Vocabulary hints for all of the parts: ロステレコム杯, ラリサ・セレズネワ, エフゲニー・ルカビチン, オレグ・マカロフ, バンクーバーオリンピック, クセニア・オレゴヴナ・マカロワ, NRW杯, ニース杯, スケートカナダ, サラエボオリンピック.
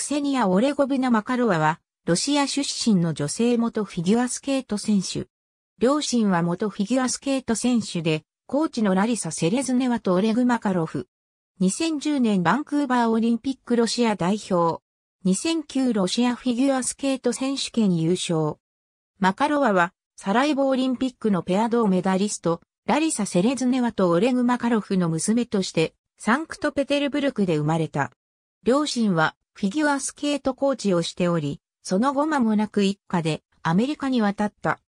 クセニア・オレゴヴナ・マカロワは、ロシア出身の女性元フィギュアスケート選手。両親は元フィギュアスケート選手で、コーチのラリサ・セレズネワとオレグ・マカロフ。2010年バンクーバーオリンピックロシア代表。2009ロシアフィギュアスケート選手権優勝。マカロワは、サラエボオリンピックのペア銅メダリスト、ラリサ・セレズネワとオレグ・マカロフの娘として、サンクトペテルブルクで生まれた。両親は、フィギュアスケートコーチをしており、その後間もなく一家でアメリカに渡った。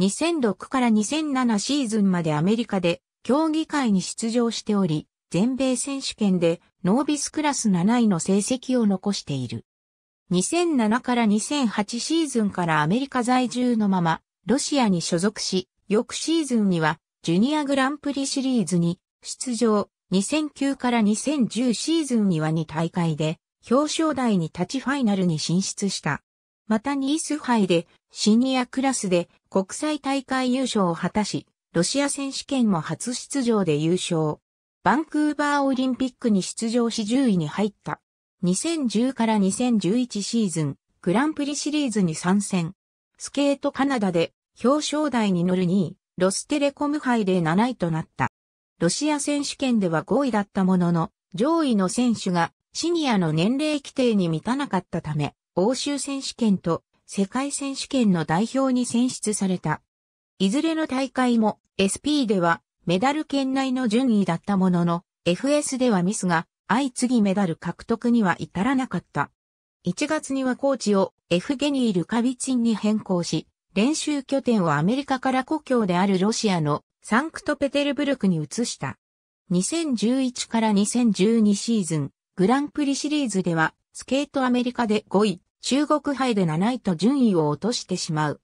2006から2007シーズンまでアメリカで競技会に出場しており、全米選手権でノービスクラス7位の成績を残している。2007から2008シーズンからアメリカ在住のまま、ロシアに所属し、翌シーズンにはジュニアグランプリシリーズに出場、2009から2010シーズンには2大会で、表彰台に立ちファイナルに進出した。またニース杯でシニアクラスで国際大会優勝を果たし、ロシア選手権も初出場で優勝。バンクーバーオリンピックに出場し10位に入った。2010から2011シーズン、グランプリシリーズに参戦。スケートカナダで表彰台に乗る2位、ロステレコム杯で7位となった。ロシア選手権では5位だったものの、上位の選手がシニアの年齢規定に満たなかったため、欧州選手権と世界選手権の代表に選出された。いずれの大会も SP ではメダル圏内の順位だったものの、FS ではミスが相次ぎメダル獲得には至らなかった。1月にはコーチをエフゲニー・ルカビチンに変更し、練習拠点をアメリカから故郷であるロシアのサンクトペテルブルクに移した。2011から2012シーズン。グランプリシリーズでは、スケートアメリカで5位、中国杯で7位と順位を落としてしまう。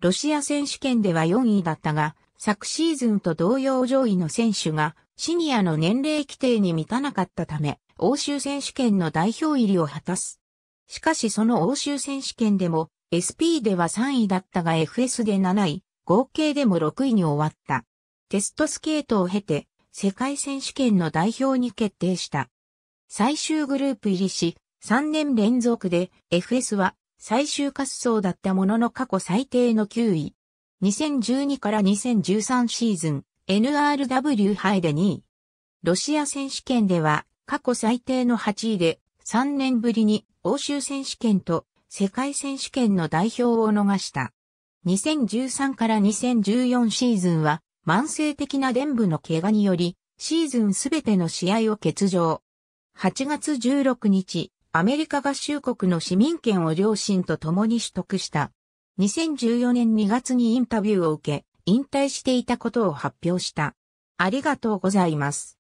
ロシア選手権では4位だったが、昨シーズンと同様上位の選手が、シニアの年齢規定に満たなかったため、欧州選手権の代表入りを果たす。しかしその欧州選手権でも、SP では3位だったが FS で7位、合計でも6位に終わった。テストスケートを経て、世界選手権の代表に決定した。最終グループ入りし、3年連続で FS は最終滑走だったものの過去最低の9位。2012から2013シーズン NRW 杯で2位。ロシア選手権では過去最低の8位で3年ぶりに欧州選手権と世界選手権の代表を逃した。2013から2014シーズンは慢性的な臀部の怪我によりシーズンすべての試合を欠場。8月16日、アメリカ合衆国の市民権を両親と共に取得した。2014年2月にインタビューを受け、引退していたことを発表した。ありがとうございます。